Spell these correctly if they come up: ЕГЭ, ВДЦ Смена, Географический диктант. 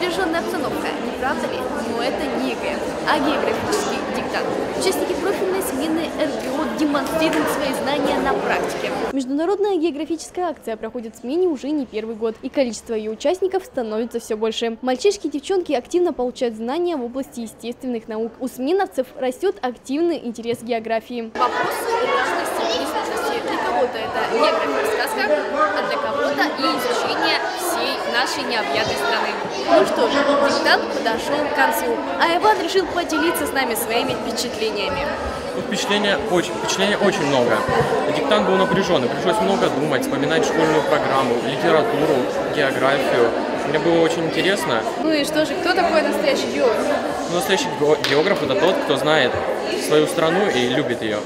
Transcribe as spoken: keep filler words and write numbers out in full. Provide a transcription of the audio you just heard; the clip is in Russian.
напряженная обстановка, не правда ли? Но это не ЕГЭ, а географический диктант. Участники профильной смены эр тэ о демонстрируют свои знания на практике. Международная географическая акция проходит в смене уже не первый год, и количество ее участников становится все больше. Мальчишки и девчонки активно получают знания в области естественных наук. У сменовцев растет активный интерес к географии. Вопросы у нас есть, для кого-то это география сказка, а для кого-то и изучение всей нашей необъятной страны. Ну что же, диктант подошел к концу, а Иван решил поделиться с нами своими впечатлениями. Впечатления очень, впечатления очень много. Диктант был напряженный, пришлось много думать, вспоминать школьную программу, литературу, географию. Мне было очень интересно. Ну и что же, кто такой настоящий географ? Ну, настоящий географ – это тот, кто знает свою страну и любит ее.